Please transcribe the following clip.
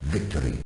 Victory.